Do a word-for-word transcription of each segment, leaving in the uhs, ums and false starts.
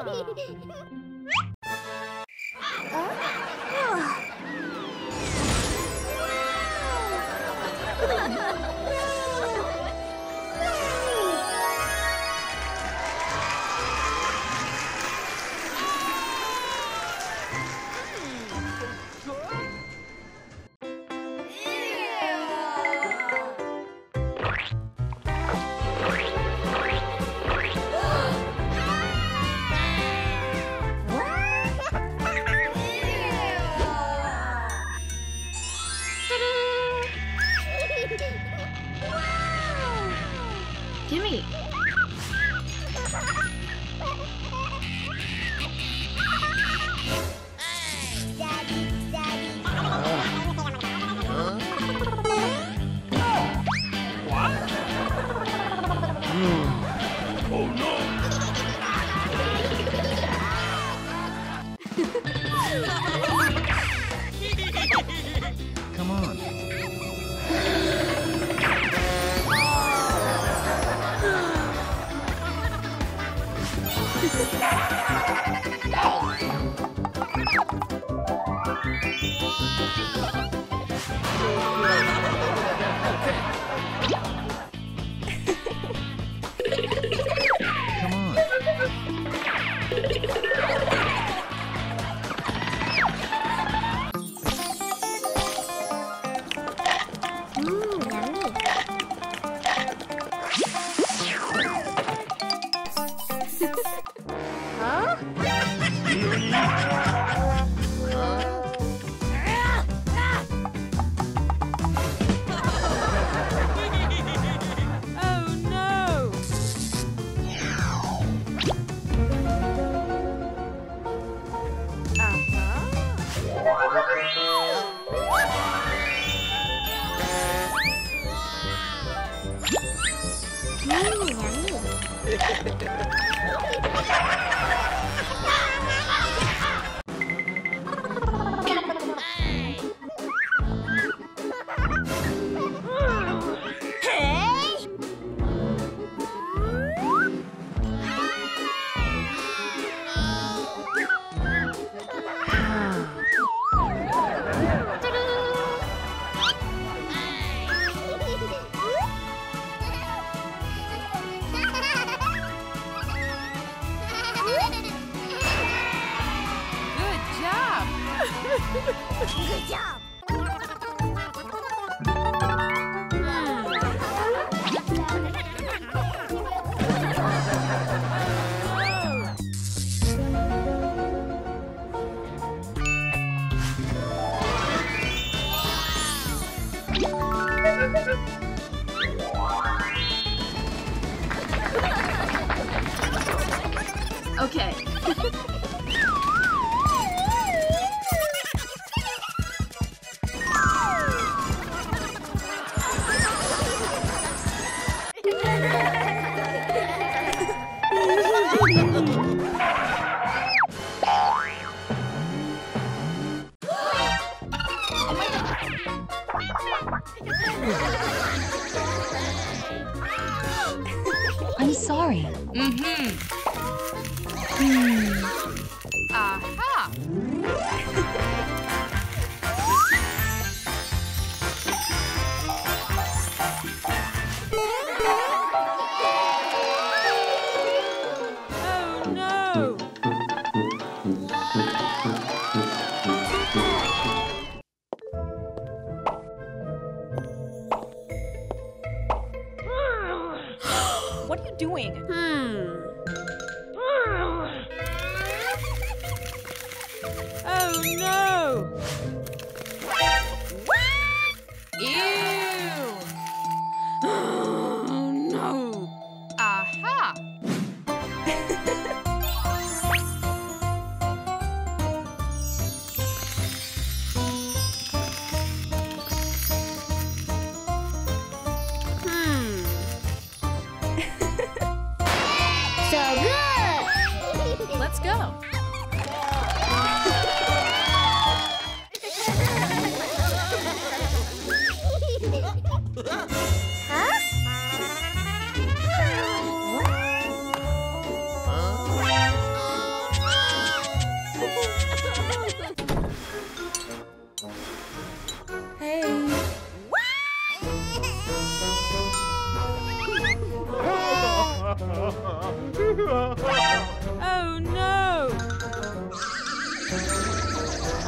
Huh? Huh?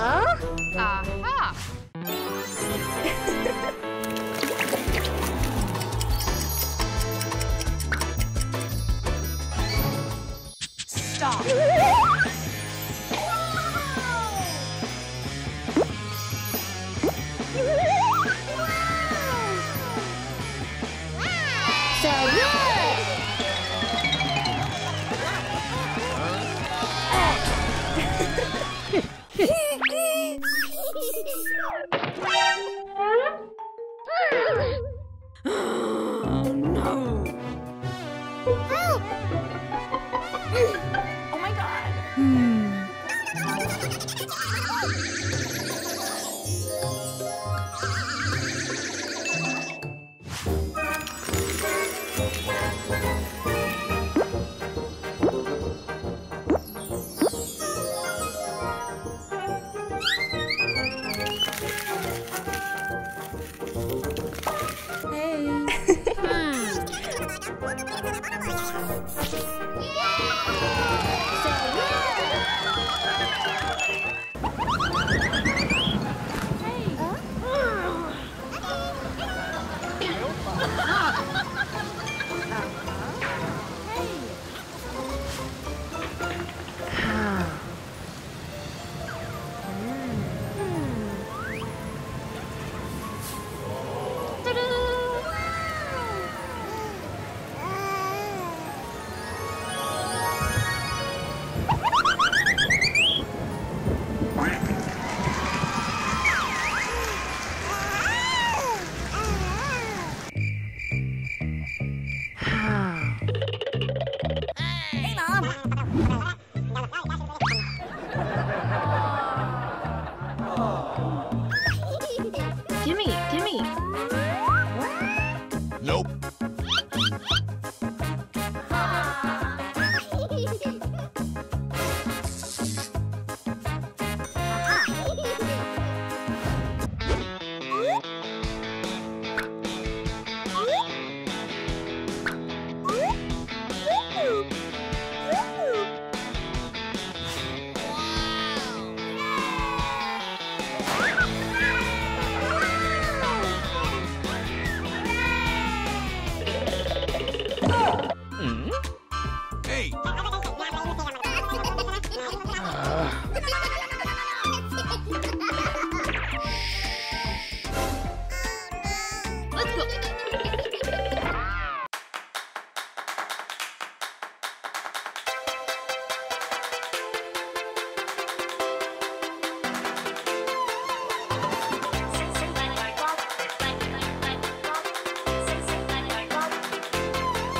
Huh? Aha! Stop!